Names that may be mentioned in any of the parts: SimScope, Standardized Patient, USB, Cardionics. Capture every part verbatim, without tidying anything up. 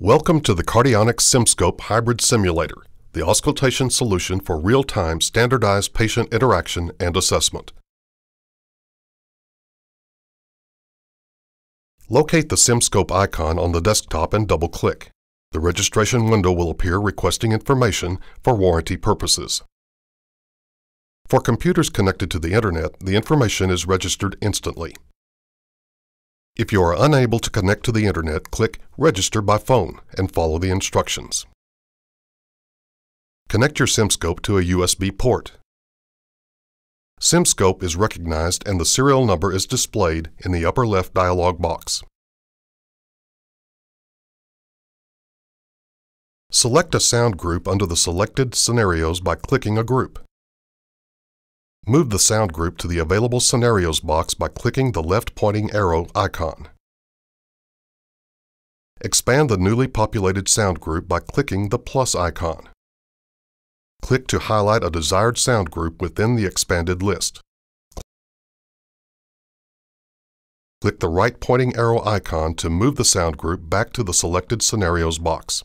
Welcome to the Cardionics SimScope Hybrid Simulator, the auscultation solution for real-time standardized patient interaction and assessment. Locate the SimScope icon on the desktop and double-click. The registration window will appear requesting information for warranty purposes. For computers connected to the Internet, the information is registered instantly. If you are unable to connect to the Internet, click Register by Phone and follow the instructions. Connect your SimScope to a U S B port. SimScope is recognized and the serial number is displayed in the upper left dialog box. Select a sound group under the selected scenarios by clicking a group. Move the sound group to the Available Scenarios box by clicking the left-pointing arrow icon. Expand the newly populated sound group by clicking the plus icon. Click to highlight a desired sound group within the expanded list. Click the right-pointing arrow icon to move the sound group back to the Selected Scenarios box.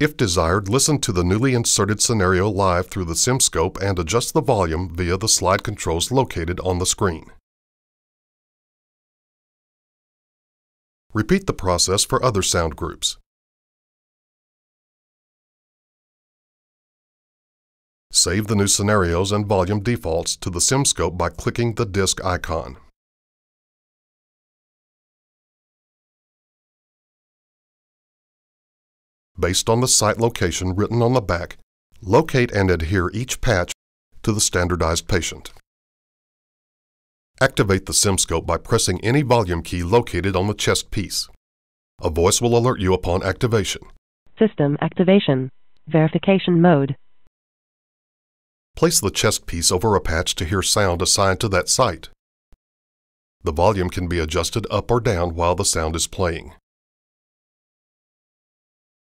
If desired, listen to the newly inserted scenario live through the SimScope and adjust the volume via the slide controls located on the screen. Repeat the process for other sound groups. Save the new scenarios and volume defaults to the SimScope by clicking the disk icon. Based on the site location written on the back, locate and adhere each patch to the standardized patient. Activate the SimScope by pressing any volume key located on the chest piece. A voice will alert you upon activation. System activation. Verification mode. Place the chest piece over a patch to hear sound assigned to that site. The volume can be adjusted up or down while the sound is playing.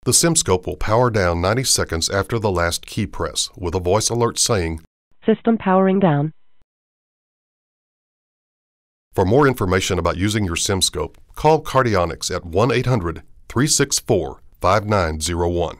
The SimScope will power down ninety seconds after the last key press, with a voice alert saying, "System powering down." For more information about using your SimScope, call Cardionics at one eight hundred, three six four, five nine zero one.